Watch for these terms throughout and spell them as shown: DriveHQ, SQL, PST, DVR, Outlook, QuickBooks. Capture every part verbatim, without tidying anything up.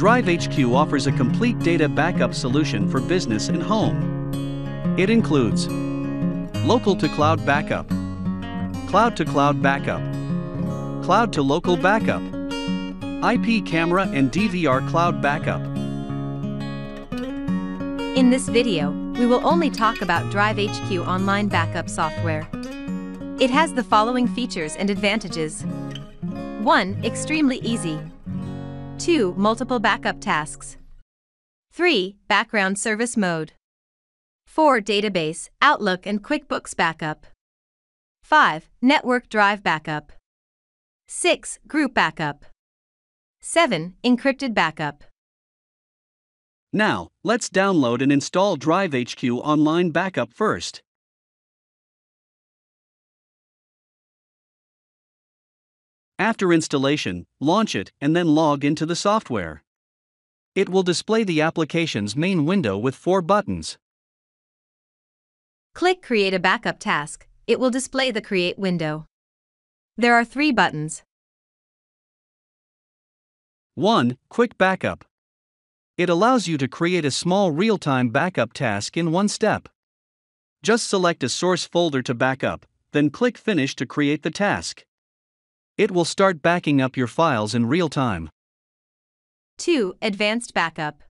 DriveHQ offers a complete data backup solution for business and home. It includes local to cloud backup, cloud to cloud backup, cloud to local backup, I P camera and D V R cloud backup. In this video, we will only talk about DriveHQ online backup software. It has the following features and advantages. one Extremely easy. two Multiple backup tasks. three Background service mode. four Database, Outlook and QuickBooks backup. five Network drive backup. six Group backup. seven Encrypted backup. Now, let's download and install DriveHQ online backup first. After installation, launch it and then log into the software. It will display the application's main window with four buttons. Click Create a Backup Task. It will display the Create window. There are three buttons. one Quick Backup. It allows you to create a small real-time backup task in one step. Just select a source folder to backup, then click Finish to create the task. It will start backing up your files in real time. two Advanced Backup.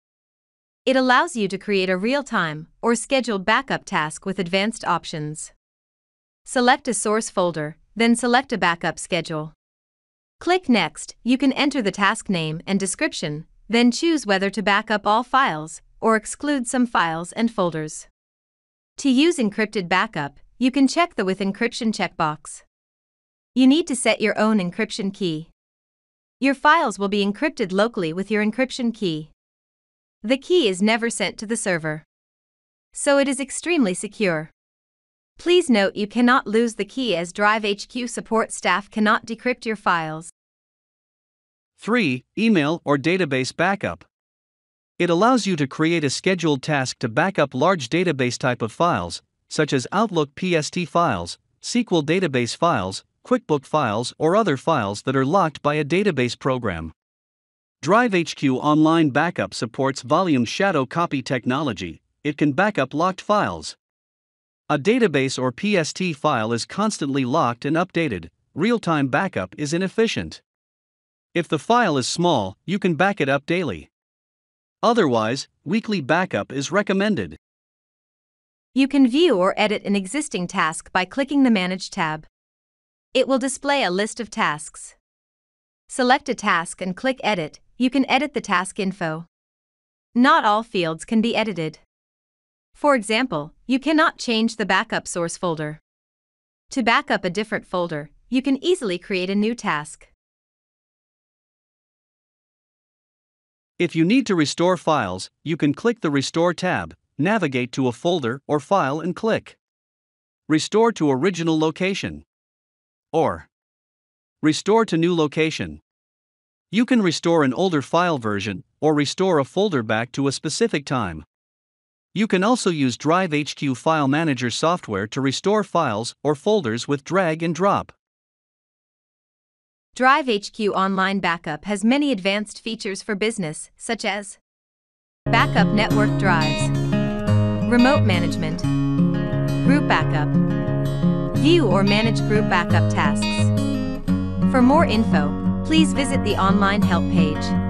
It allows you to create a real-time or scheduled backup task with advanced options. Select a source folder, then select a backup schedule. Click Next. You can enter the task name and description, then choose whether to back up all files or exclude some files and folders. To use encrypted backup, you can check the With Encryption checkbox. You need to set your own encryption key. Your files will be encrypted locally with your encryption key. The key is never sent to the server, so it is extremely secure. Please note you cannot lose the key as DriveHQ support staff cannot decrypt your files. three Email or database backup. It allows you to create a scheduled task to back up large database type of files, such as Outlook P S T files, S Q L database files, QuickBooks files or other files that are locked by a database program. DriveHQ Online Backup supports volume shadow copy technology. It can back up locked files. A database or P S T file is constantly locked and updated. Real-time backup is inefficient. If the file is small, you can back it up daily. Otherwise, weekly backup is recommended. You can view or edit an existing task by clicking the Manage tab. It will display a list of tasks. Select a task and click Edit. You can edit the task info. Not all fields can be edited. For example, you cannot change the backup source folder. To back up a different folder, you can easily create a new task. If you need to restore files, you can click the Restore tab, navigate to a folder or file and click Restore to Original Location, or Restore to New Location. You can restore an older file version or restore a folder back to a specific time. You can also use DriveHQ File Manager software to restore files or folders with drag and drop. DriveHQ Online Backup has many advanced features for business, such as backup network drives, remote management, group backup, view or manage group backup tasks. For more info, please visit the online help page.